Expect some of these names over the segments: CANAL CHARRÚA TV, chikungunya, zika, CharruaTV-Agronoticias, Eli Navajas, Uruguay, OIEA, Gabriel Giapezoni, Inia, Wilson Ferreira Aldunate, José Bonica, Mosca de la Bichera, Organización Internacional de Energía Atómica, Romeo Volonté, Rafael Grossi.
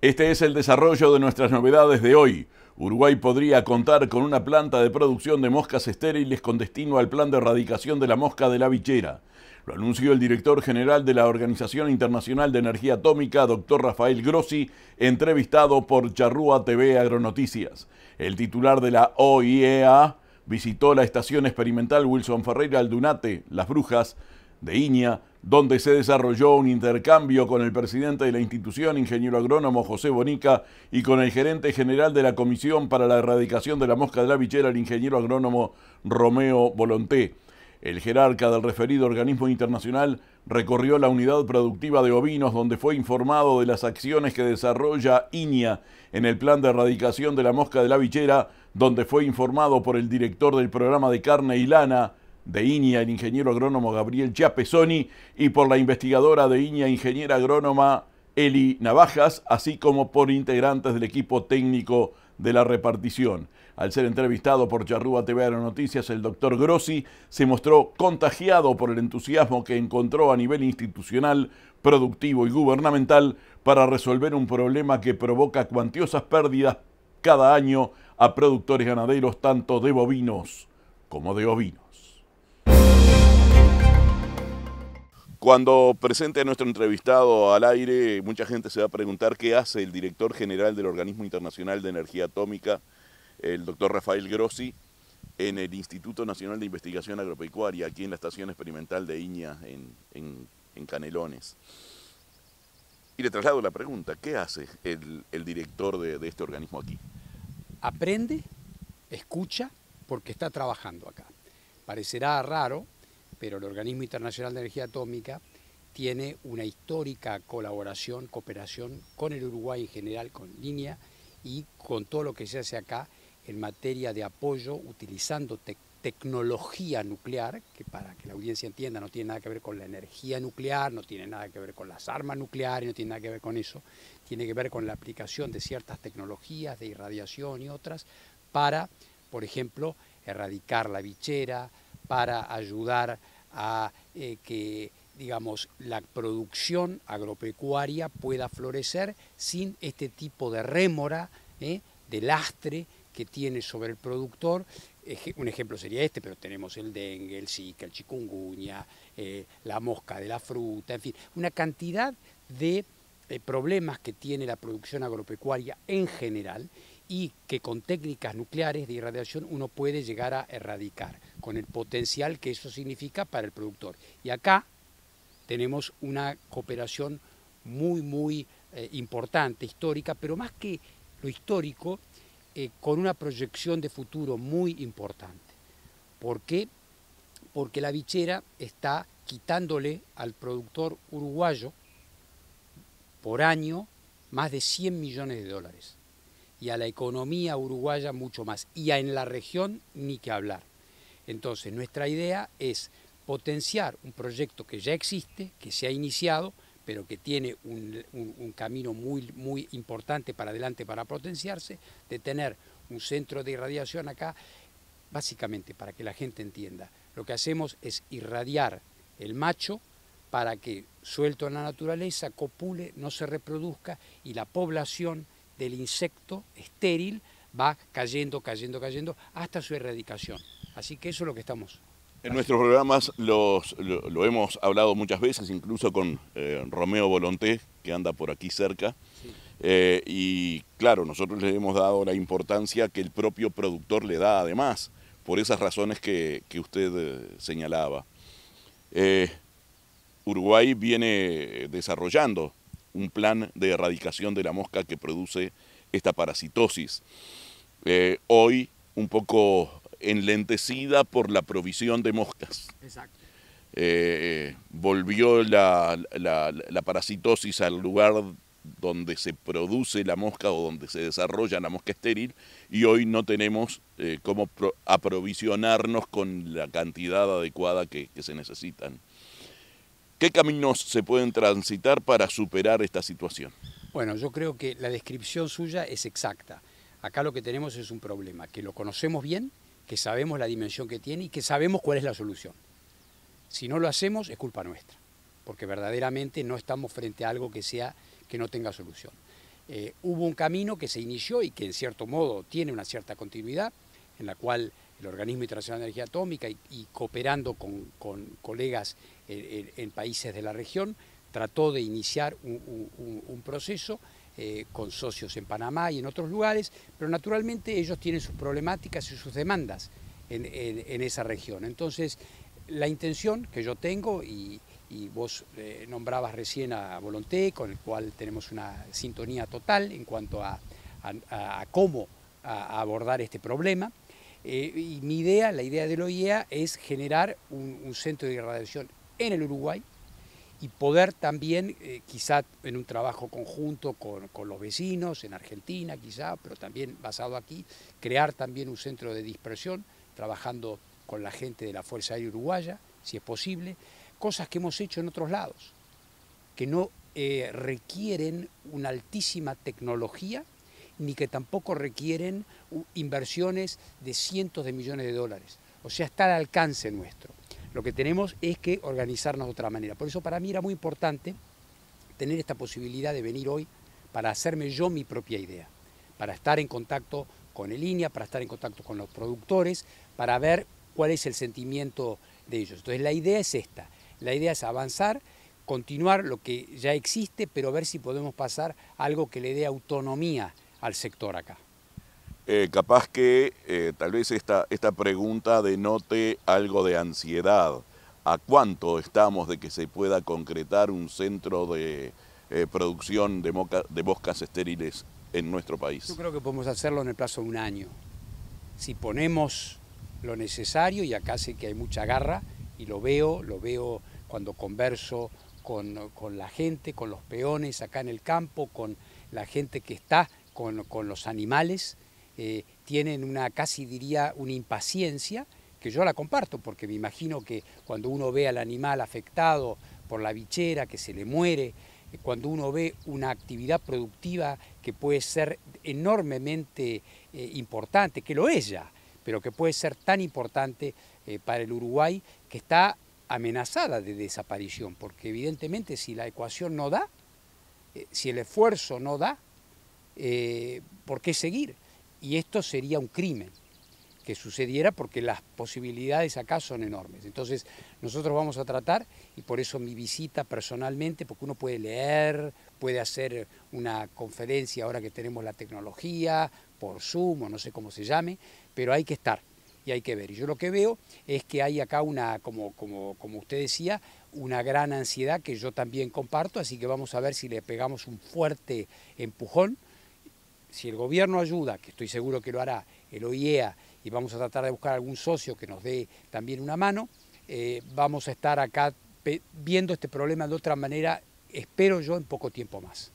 Este es el desarrollo de nuestras novedades de hoy. Uruguay podría contar con una planta de producción de moscas estériles con destino al plan de erradicación de la mosca de la bichera. Lo anunció el director general de la Organización Internacional de Energía Atómica, doctor Rafael Grossi, entrevistado por Charrúa TV Agronoticias. El titular de la OIEA visitó la estación experimental Wilson Ferreira Aldunate, Las Brujas, de Inia, donde se desarrolló un intercambio con el presidente de la institución, ingeniero agrónomo José Bonica, y con el gerente general de la Comisión para la Erradicación de la Mosca de la Bichera, el ingeniero agrónomo Romeo Volonté. El jerarca del referido organismo internacional recorrió la unidad productiva de ovinos, donde fue informado de las acciones que desarrolla Inia en el plan de erradicación de la mosca de la bichera, donde fue informado por el director del programa de carne y lana de Inia, el ingeniero agrónomo Gabriel Giapezoni, y por la investigadora de Inia, ingeniera agrónoma Eli Navajas, así como por integrantes del equipo técnico de la repartición. Al ser entrevistado por Charrúa TV Aeronoticias, el doctor Grossi se mostró contagiado por el entusiasmo que encontró a nivel institucional, productivo y gubernamental para resolver un problema que provoca cuantiosas pérdidas cada año a productores ganaderos tanto de bovinos como de ovinos. Cuando presente a nuestro entrevistado al aire, mucha gente se va a preguntar qué hace el director general del Organismo Internacional de Energía Atómica, el doctor Rafael Grossi, en el Instituto Nacional de Investigación Agropecuaria, aquí en la Estación Experimental de Iña, en Canelones. Y le traslado la pregunta, ¿qué hace el director de este organismo aquí? Aprende, escucha, porque está trabajando acá. Parecerá raro, pero el Organismo Internacional de Energía Atómica tiene una histórica colaboración, cooperación con el Uruguay en general, con Inia y con todo lo que se hace acá en materia de apoyo utilizando tecnología nuclear, que para que la audiencia entienda no tiene nada que ver con la energía nuclear, no tiene nada que ver con las armas nucleares, no tiene nada que ver con eso, tiene que ver con la aplicación de ciertas tecnologías de irradiación y otras para, por ejemplo, erradicar la bichera, para ayudar a que, digamos, la producción agropecuaria pueda florecer sin este tipo de rémora, de lastre que tiene sobre el productor. Un ejemplo sería este, pero tenemos el dengue, el zika, el chikungunya, la mosca de la fruta, en fin, una cantidad de problemas que tiene la producción agropecuaria en general, y que con técnicas nucleares de irradiación uno puede llegar a erradicar, con el potencial que eso significa para el productor. Y acá tenemos una cooperación muy importante, histórica, pero más que lo histórico, con una proyección de futuro muy importante. ¿Por qué? Porque la bichera está quitándole al productor uruguayo por año más de 100 millones de dólares. Y a la economía uruguaya mucho más, y en la región ni que hablar. Entonces nuestra idea es potenciar un proyecto que ya existe, que se ha iniciado, pero que tiene un camino muy importante para adelante para potenciarse, de tener un centro de irradiación acá, básicamente para que la gente entienda. Lo que hacemos es irradiar el macho para que suelto en la naturaleza, copule, no se reproduzca y la población del insecto estéril va cayendo, hasta su erradicación. Así que eso es lo que estamos haciendo. En nuestros programas lo hemos hablado muchas veces, incluso con Romeo Volonté, que anda por aquí cerca. Sí. Y claro, nosotros le hemos dado la importancia que el propio productor le da además, por esas razones que usted señalaba. Uruguay viene desarrollando un plan de erradicación de la mosca que produce esta parasitosis. Hoy un poco enlentecida por la provisión de moscas. Exacto. Volvió la parasitosis al lugar donde se produce la mosca o donde se desarrolla la mosca estéril y hoy no tenemos cómo aprovisionarnos con la cantidad adecuada que se necesitan. ¿Qué caminos se pueden transitar para superar esta situación? Bueno, yo creo que la descripción suya es exacta. Acá lo que tenemos es un problema, que lo conocemos bien, que sabemos la dimensión que tiene y que sabemos cuál es la solución. Si no lo hacemos, es culpa nuestra. porque verdaderamente no estamos frente a algo que no tenga solución. Hubo un camino que se inició y que en cierto modo tiene una cierta continuidad, en la cual el Organismo Internacional de Energía Atómica y cooperando con colegas en países de la región, trató de iniciar un proceso con socios en Panamá y en otros lugares, pero naturalmente ellos tienen sus problemáticas y sus demandas en esa región. Entonces, la intención que yo tengo, y vos nombrabas recién a Volonté, con el cual tenemos una sintonía total en cuanto a cómo abordar este problema, y mi idea, la idea de la OIEA, es generar un centro de radiación en el Uruguay y poder también, quizá en un trabajo conjunto con los vecinos, en Argentina quizá, pero también basado aquí, crear también un centro de dispersión, trabajando con la gente de la Fuerza Aérea Uruguaya, si es posible, cosas que hemos hecho en otros lados, que no requieren una altísima tecnología, ni que tampoco requieren inversiones de cientos de millones de dólares. O sea, está al alcance nuestro. Lo que tenemos es que organizarnos de otra manera. Por eso para mí era muy importante tener esta posibilidad de venir hoy para hacerme yo mi propia idea, para estar en contacto con el Inia, para estar en contacto con los productores, para ver cuál es el sentimiento de ellos. Entonces la idea es esta, la idea es avanzar, continuar lo que ya existe, pero ver si podemos pasar a algo que le dé autonomía al sector acá. Capaz que tal vez esta pregunta denote algo de ansiedad. ¿A cuánto estamos de que se pueda concretar un centro de producción de moscas estériles en nuestro país? Yo creo que podemos hacerlo en el plazo de un año. Si ponemos lo necesario, y acá sé que hay mucha garra, y lo veo cuando converso con la gente, con los peones acá en el campo, con la gente que está con los animales, tienen una, casi diría, una impaciencia, que yo la comparto, porque me imagino que cuando uno ve al animal afectado por la bichera, que se le muere, cuando uno ve una actividad productiva que puede ser enormemente importante, que lo es ya, pero que puede ser tan importante para el Uruguay, que está amenazada de desaparición, porque evidentemente si la ecuación no da, si el esfuerzo no da, ¿por qué seguir? Y esto sería un crimen que sucediera, porque las posibilidades acá son enormes. Entonces nosotros vamos a tratar, y por eso mi visita personalmente, porque uno puede leer, puede hacer una conferencia ahora que tenemos la tecnología, por Zoom o no sé cómo se llame, pero hay que estar y hay que ver. Y yo lo que veo es que hay acá una, como usted decía, una gran ansiedad que yo también comparto, así que vamos a ver si le pegamos un fuerte empujón. Si el gobierno ayuda, que estoy seguro que lo hará, el OIEA, y vamos a tratar de buscar algún socio que nos dé también una mano, vamos a estar acá viendo este problema de otra manera, espero yo, en poco tiempo más.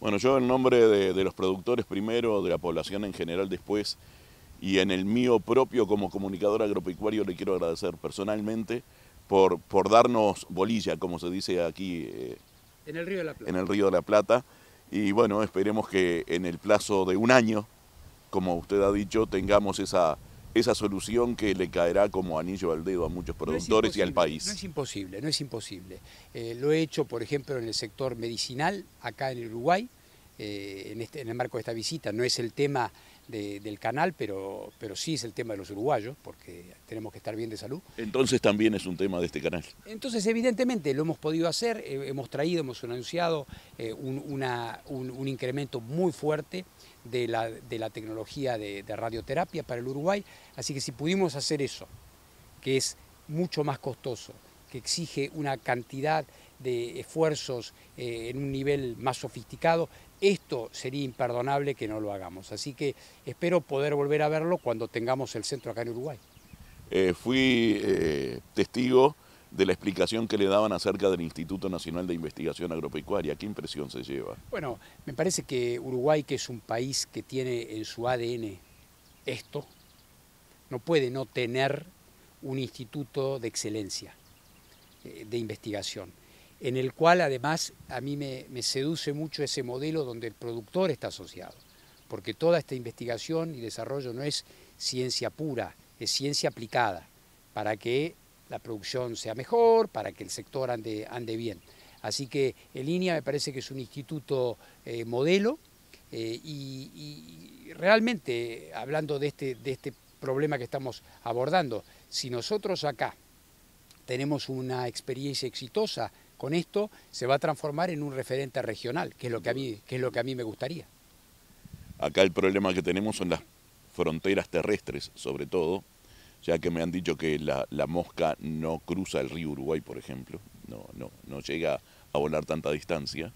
Bueno, yo en nombre de los productores primero, de la población en general después, y en el mío propio como comunicador agropecuario, le quiero agradecer personalmente por darnos bolilla, como se dice aquí en el Río de la Plata. En el Río de la Plata. Y bueno, esperemos que en el plazo de un año, como usted ha dicho, tengamos esa solución que le caerá como anillo al dedo a muchos productores y al país. No es imposible, no es imposible. Lo he hecho, por ejemplo, en el sector medicinal, acá en el Uruguay, en el marco de esta visita. No es el tema del canal, pero sí es el tema de los uruguayos, porque tenemos que estar bien de salud. Entonces también es un tema de este canal. Entonces evidentemente lo hemos podido hacer, hemos anunciado un incremento muy fuerte de la tecnología de radioterapia para el Uruguay, así que si pudimos hacer eso, que es mucho más costoso, que exige una cantidad de esfuerzos en un nivel más sofisticado, esto sería imperdonable que no lo hagamos. Así que espero poder volver a verlo cuando tengamos el centro acá en Uruguay. Fui testigo de la explicación que le daban acerca del Instituto Nacional de Investigación Agropecuaria. ¿Qué impresión se lleva? Bueno, me parece que Uruguay, que es un país que tiene en su ADN esto, no puede no tener un instituto de excelencia, de investigación, en el cual además a mí me seduce mucho ese modelo donde el productor está asociado, porque toda esta investigación y desarrollo no es ciencia pura, es ciencia aplicada, para que la producción sea mejor, para que el sector ande bien. Así que el INIA me parece que es un instituto modelo y realmente, hablando de este problema que estamos abordando, si nosotros acá tenemos una experiencia exitosa con esto, se va a transformar en un referente regional, que es lo que a mí me gustaría. Acá el problema que tenemos son las fronteras terrestres, sobre todo, ya que me han dicho que la mosca no cruza el río Uruguay, por ejemplo, no llega a volar tanta distancia.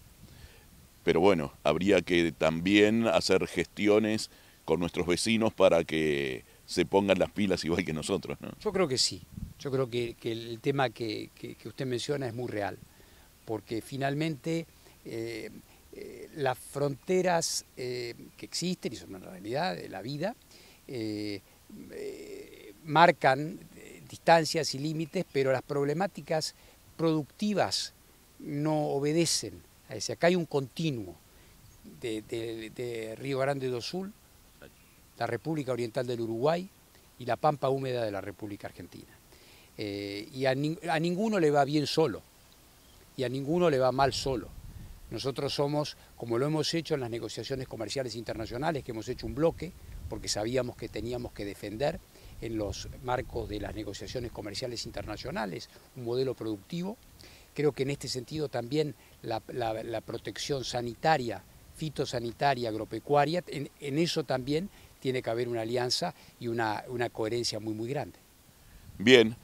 Pero bueno, habría que también hacer gestiones con nuestros vecinos para que se pongan las pilas igual que nosotros, ¿no? Yo creo que sí, yo creo que el tema que usted menciona es muy real, porque finalmente las fronteras que existen, y son una realidad de la vida, marcan distancias y límites, pero las problemáticas productivas no obedecen. Es decir, acá hay un continuo de Río Grande do Sul, la República Oriental del Uruguay y la Pampa Húmeda de la República Argentina. Y a ninguno le va bien solo, y a ninguno le va mal solo. Nosotros somos, como lo hemos hecho en las negociaciones comerciales internacionales, que hemos hecho un bloque, porque sabíamos que teníamos que defender en los marcos de las negociaciones comerciales internacionales un modelo productivo. Creo que en este sentido también la protección sanitaria, fitosanitaria, agropecuaria, en eso también tiene que haber una alianza y una coherencia muy, muy grande. Bien,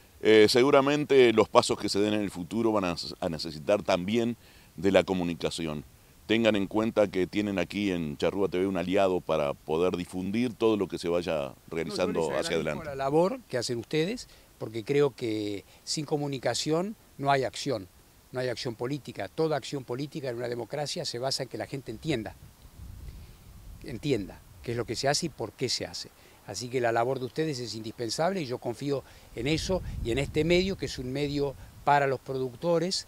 seguramente los pasos que se den en el futuro van a necesitar también de la comunicación. Tengan en cuenta que tienen aquí en Charrúa TV un aliado para poder difundir todo lo que se vaya realizando hacia adelante. Por la labor que hacen ustedes, porque creo que sin comunicación no hay acción. No hay acción política. Toda acción política en una democracia se basa en que la gente entienda qué es lo que se hace y por qué se hace. Así que la labor de ustedes es indispensable y yo confío en eso y en este medio, que es un medio para los productores,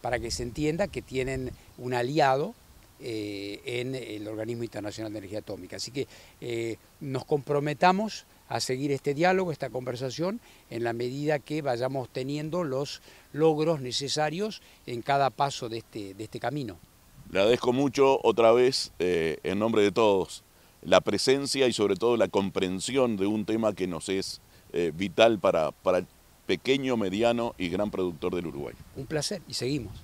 para que se entienda que tienen un aliado en el Organismo Internacional de Energía Atómica. Así que nos comprometamos a seguir este diálogo, esta conversación, en la medida que vayamos teniendo los logros necesarios en cada paso de este camino. Le agradezco mucho otra vez, en nombre de todos, la presencia y sobre todo la comprensión de un tema que nos es vital para el pequeño, mediano y gran productor del Uruguay. Un placer y seguimos.